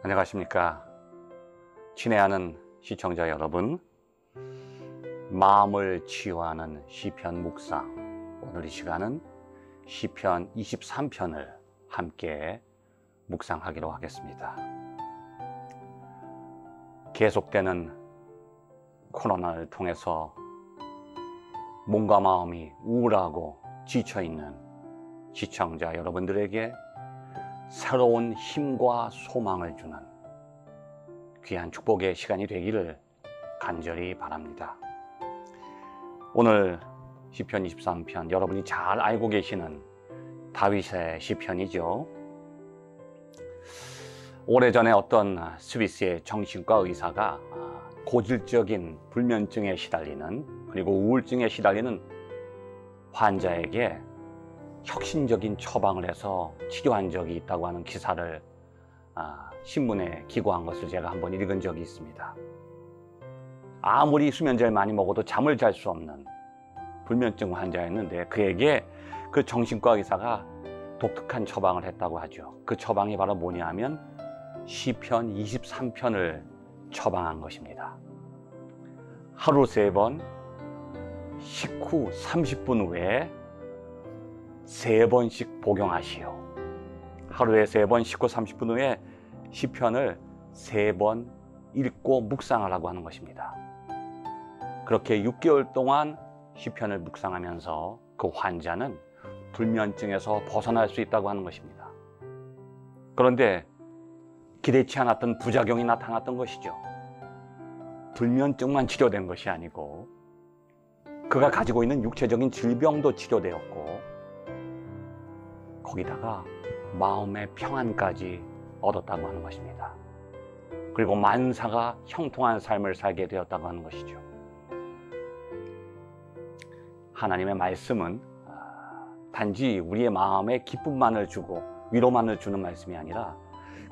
안녕하십니까. 친애하는 시청자 여러분, 마음을 치유하는 시편 묵상, 오늘 이 시간은 시편 23편을 함께 묵상하기로 하겠습니다. 계속되는 코로나를 통해서 몸과 마음이 우울하고 지쳐있는 시청자 여러분들에게 새로운 힘과 소망을 주는 귀한 축복의 시간이 되기를 간절히 바랍니다. 오늘 시편 23편, 여러분이 잘 알고 계시는 다윗의 시편이죠. 오래전에 어떤 스위스의 정신과 의사가 고질적인 불면증에 시달리는, 그리고 우울증에 시달리는 환자에게 혁신적인 처방을 해서 치료한 적이 있다고 하는 기사를 신문에 기고한 것을 제가 한번 읽은 적이 있습니다. 아무리 수면제를 많이 먹어도 잠을 잘 수 없는 불면증 환자였는데, 그에게 그 정신과 의사가 독특한 처방을 했다고 하죠. 그 처방이 바로 뭐냐 하면 시편 23편을 처방한 것입니다. 하루 3번, 식후 30분 후에 3번씩 복용하시오. 하루에 3번, 식후 30분 후에 시편을 3번 읽고 묵상하라고 하는 것입니다. 그렇게 6개월 동안 시편을 묵상하면서 그 환자는 불면증에서 벗어날 수 있다고 하는 것입니다. 그런데 기대치 않았던 부작용이 나타났던 것이죠. 불면증만 치료된 것이 아니고 그가 가지고 있는 육체적인 질병도 치료되었고, 거기다가 마음의 평안까지 얻었다고 하는 것입니다. 그리고 만사가 형통한 삶을 살게 되었다고 하는 것이죠. 하나님의 말씀은 단지 우리의 마음에 기쁨만을 주고 위로만을 주는 말씀이 아니라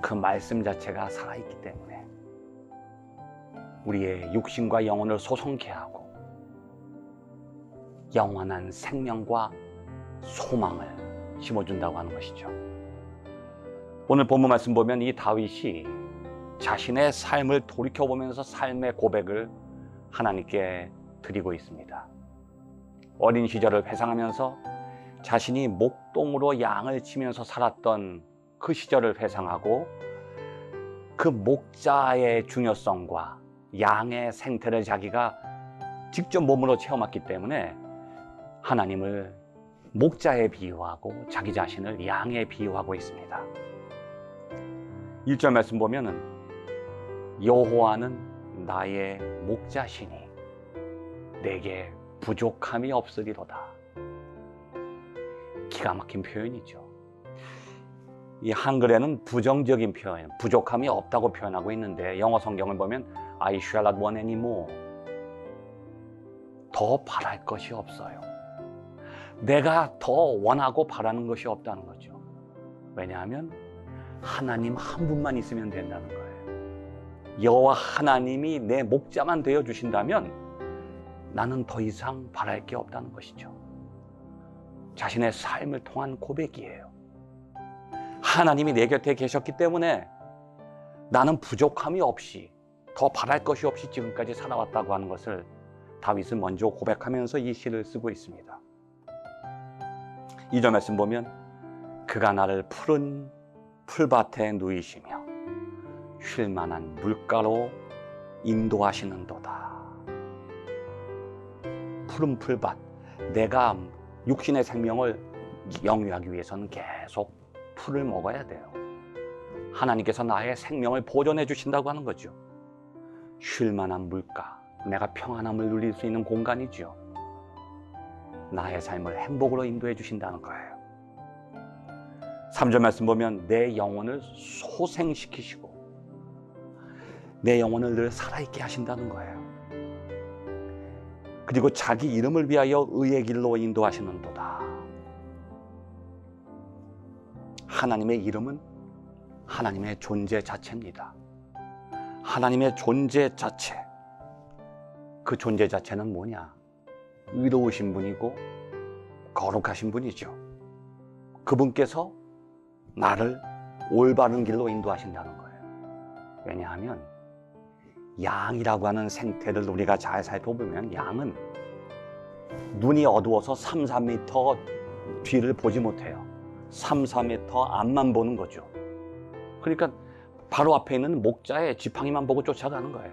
그 말씀 자체가 살아있기 때문에 우리의 육신과 영혼을 소성케 하고 영원한 생명과 소망을 심어준다고 하는 것이죠. 오늘 본문 말씀 보면 이 다윗이 자신의 삶을 돌이켜보면서 삶의 고백을 하나님께 드리고 있습니다. 어린 시절을 회상하면서 자신이 목동으로 양을 치면서 살았던 그 시절을 회상하고, 그 목자의 중요성과 양의 생태를 자기가 직접 몸으로 체험했기 때문에 하나님을 목자에 비유하고 자기 자신을 양에 비유하고 있습니다. 1절 말씀 보면은 여호와는 나의 목자시니 내게 부족함이 없으리로다. 기가 막힌 표현이죠. 이 한글에는 부정적인 표현, 부족함이 없다고 표현하고 있는데 영어 성경을 보면 I shall not want any more. 더 바랄 것이 없어요. 내가 더 원하고 바라는 것이 없다는 거죠. 왜냐하면 하나님 한 분만 있으면 된다는 거예요. 여호와 하나님이 내 목자만 되어 주신다면 나는 더 이상 바랄 게 없다는 것이죠. 자신의 삶을 통한 고백이에요. 하나님이 내 곁에 계셨기 때문에 나는 부족함이 없이, 더 바랄 것이 없이 지금까지 살아왔다고 하는 것을 다윗은 먼저 고백하면서 이 시를 쓰고 있습니다. 2절 말씀 보면 그가 나를 푸른 풀밭에 누이시며 쉴 만한 물가로 인도하시는도다. 푸른 풀밭, 내가 육신의 생명을 영위하기 위해서는 계속 풀을 먹어야 돼요. 하나님께서 나의 생명을 보존해 주신다고 하는 거죠. 쉴 만한 물가, 내가 평안함을 누릴 수 있는 공간이죠. 나의 삶을 행복으로 인도해 주신다는 거예요. 3절 말씀 보면 내 영혼을 소생시키시고 내 영혼을 늘 살아있게 하신다는 거예요. 그리고 자기 이름을 위하여 의의 길로 인도하시는도다. 하나님의 이름은 하나님의 존재 자체입니다. 하나님의 존재 자체, 그 존재 자체는 뭐냐? 의로우신 분이고 거룩하신 분이죠. 그분께서 나를 올바른 길로 인도하신다는 거예요. 왜냐하면 양이라고 하는 생태를 우리가 잘 살펴보면 양은 눈이 어두워서 3, 4m 뒤를 보지 못해요. 3, 4m 앞만 보는 거죠. 그러니까 바로 앞에 있는 목자의 지팡이만 보고 쫓아가는 거예요.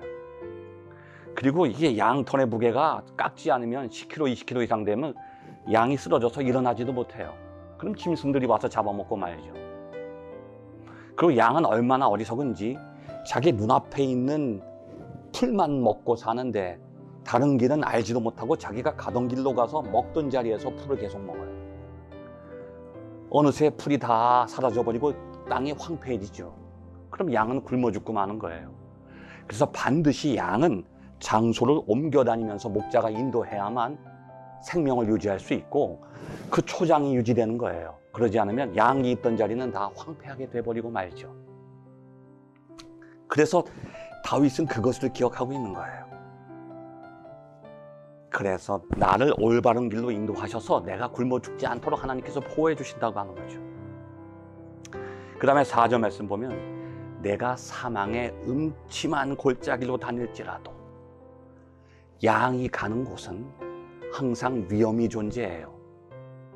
그리고 이게 양 턴의 무게가 깎지 않으면 10kg, 20kg 이상 되면 양이 쓰러져서 일어나지도 못해요. 그럼 짐승들이 와서 잡아먹고 말이죠. 그리고 양은 얼마나 어리석은지 자기 눈앞에 있는 풀만 먹고 사는데 다른 길은 알지도 못하고 자기가 가던 길로 가서 먹던 자리에서 풀을 계속 먹어요. 어느새 풀이 다 사라져버리고 땅이 황폐해지죠. 그럼 양은 굶어 죽고 마는 거예요. 그래서 반드시 양은 장소를 옮겨 다니면서 목자가 인도해야만 생명을 유지할 수 있고 그 초장이 유지되는 거예요. 그러지 않으면 양이 있던 자리는 다 황폐하게 돼버리고 말죠. 그래서 다윗은 그것을 기억하고 있는 거예요. 그래서 나를 올바른 길로 인도하셔서 내가 굶어 죽지 않도록 하나님께서 보호해 주신다고 하는 거죠. 그 다음에 4절 말씀 보면 내가 사망의 음침한 골짜기로 다닐지라도 양이 가는 곳은 항상 위험이 존재해요.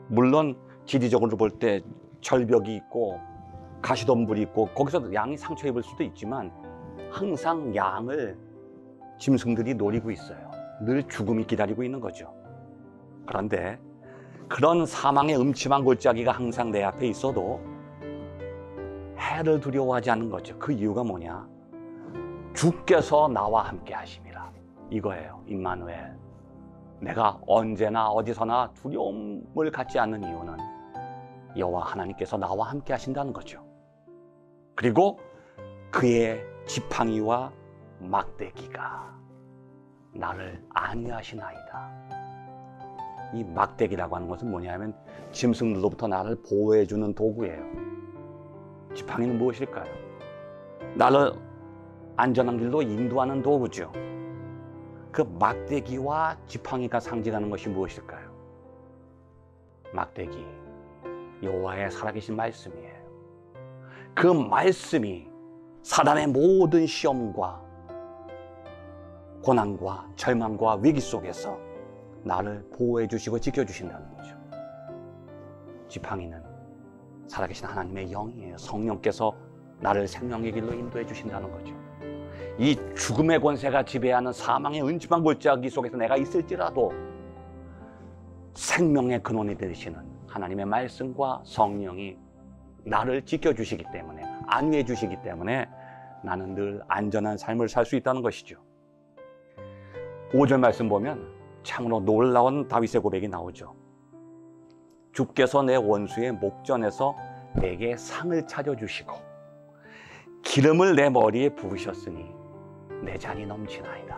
물론 지리적으로 볼 때 절벽이 있고 가시덤불이 있고 거기서 양이 상처 입을 수도 있지만 항상 양을 짐승들이 노리고 있어요. 늘 죽음이 기다리고 있는 거죠. 그런데 그런 사망의 음침한 골짜기가 항상 내 앞에 있어도 해를 두려워하지 않는 거죠. 그 이유가 뭐냐? 주께서 나와 함께 하심이라. 이거예요. 임마누엘. 내가 언제나 어디서나 두려움을 갖지 않는 이유는 여호와 하나님께서 나와 함께 하신다는 거죠. 그리고 그의 지팡이와 막대기가 나를 안위하시나이다. 이 막대기라고 하는 것은 뭐냐면 짐승들로부터 나를 보호해주는 도구예요. 지팡이는 무엇일까요? 나를 안전한 길로 인도하는 도구죠. 그 막대기와 지팡이가 상징하는 것이 무엇일까요? 막대기, 여호와의 살아계신 말씀이에요. 그 말씀이 사단의 모든 시험과 고난과 절망과 위기 속에서 나를 보호해 주시고 지켜주신다는 거죠. 지팡이는 살아계신 하나님의 영이에요. 성령께서 나를 생명의 길로 인도해 주신다는 거죠. 이 죽음의 권세가 지배하는 사망의 음침한 골짜기 속에서 내가 있을지라도 생명의 근원이 되시는 하나님의 말씀과 성령이 나를 지켜주시기 때문에, 안위해 주시기 때문에 나는 늘 안전한 삶을 살 수 있다는 것이죠. 5절 말씀 보면 참으로 놀라운 다윗의 고백이 나오죠. 주께서 내 원수의 목전에서 내게 상을 차려주시고 기름을 내 머리에 부으셨으니 내 잔이 넘치나이다.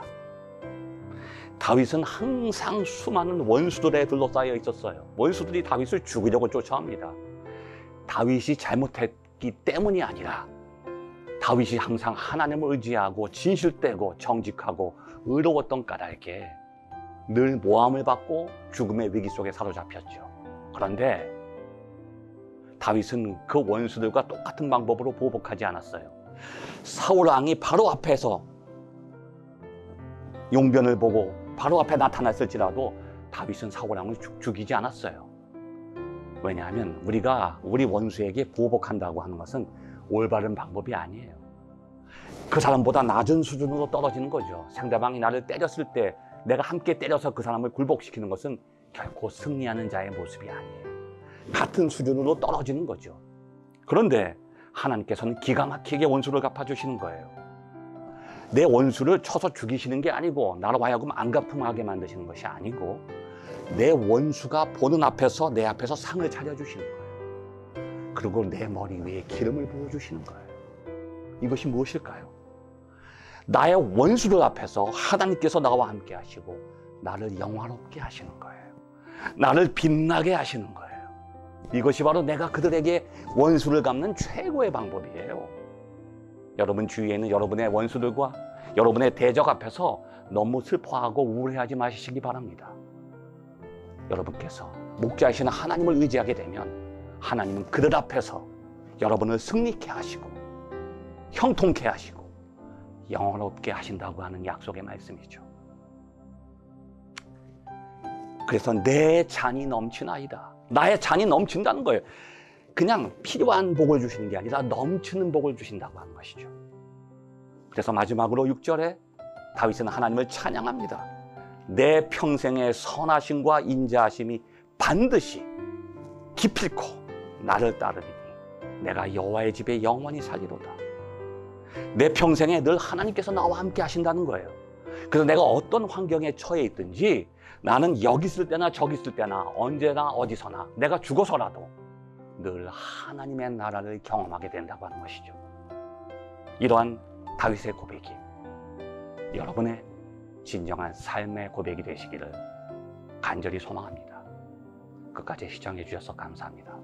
다윗은 항상 수많은 원수들에 둘러싸여 있었어요. 원수들이 다윗을 죽이려고 쫓아옵니다. 다윗이 잘못했기 때문이 아니라 다윗이 항상 하나님을 의지하고 진실되고 정직하고 의로웠던 까닭에 늘 모함을 받고 죽음의 위기 속에 사로잡혔죠. 그런데 다윗은 그 원수들과 똑같은 방법으로 보복하지 않았어요. 사울 왕이 바로 앞에서 용변을 보고 바로 앞에 나타났을지라도 다윗은 사울 왕을 죽이지 않았어요. 왜냐하면 우리가 우리 원수에게 보복한다고 하는 것은 올바른 방법이 아니에요. 그 사람보다 낮은 수준으로 떨어지는 거죠. 상대방이 나를 때렸을 때 내가 함께 때려서 그 사람을 굴복시키는 것은 결코 승리하는 자의 모습이 아니에요. 같은 수준으로 떨어지는 거죠. 그런데 하나님께서는 기가 막히게 원수를 갚아주시는 거예요. 내 원수를 쳐서 죽이시는 게 아니고 나로 하여금 안갚음하게 만드시는 것이 아니고 내 원수가 보는 앞에서 내 앞에서 상을 차려주시는 거예요. 그리고 내 머리 위에 기름을 부어주시는 거예요. 이것이 무엇일까요? 나의 원수들 앞에서 하나님께서 나와 함께 하시고 나를 영화롭게 하시는 거예요. 나를 빛나게 하시는 거예요. 이것이 바로 내가 그들에게 원수를 갚는 최고의 방법이에요. 여러분 주위에 있는 여러분의 원수들과 여러분의 대적 앞에서 너무 슬퍼하고 우울해하지 마시기 바랍니다. 여러분께서 목자이신 하나님을 의지하게 되면 하나님은 그들 앞에서 여러분을 승리케 하시고 형통케 하시고 영원롭게 하신다고 하는 약속의 말씀이죠. 그래서 내 잔이 넘치나이다. 나의 잔이 넘친다는 거예요. 그냥 필요한 복을 주시는 게 아니라 넘치는 복을 주신다고 하는 것이죠. 그래서 마지막으로 6절에 다윗은 하나님을 찬양합니다. 내 평생의 선하심과 인자하심이 반드시 기필코 나를 따르리니 내가 여호와의 집에 영원히 살리로다. 내 평생에 늘 하나님께서 나와 함께 하신다는 거예요. 그래서 내가 어떤 환경에 처해 있든지 나는 여기 있을 때나 저기 있을 때나 언제나 어디서나 내가 죽어서라도 늘 하나님의 나라를 경험하게 된다고 하는 것이죠. 이러한 다윗의 고백이 여러분의 진정한 삶의 고백이 되시기를 간절히 소망합니다. 끝까지 시청해 주셔서 감사합니다.